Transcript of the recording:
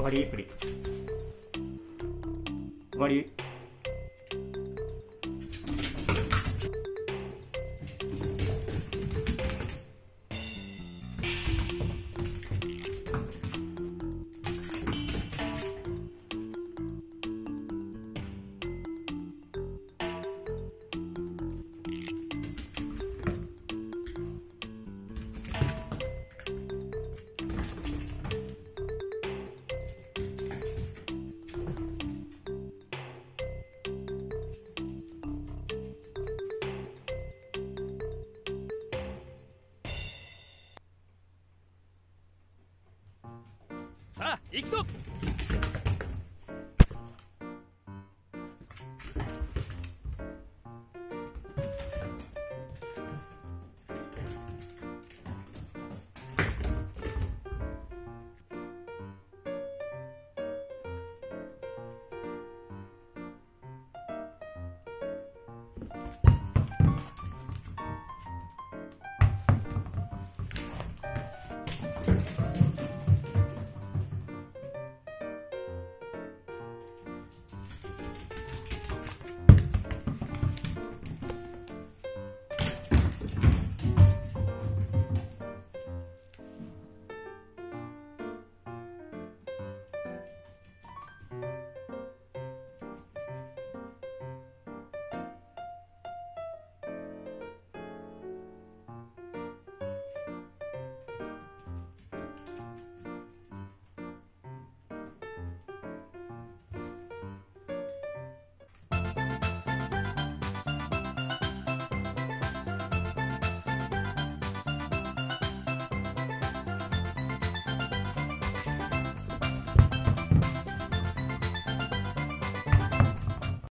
終わりプリ終わりさあ行くぞ。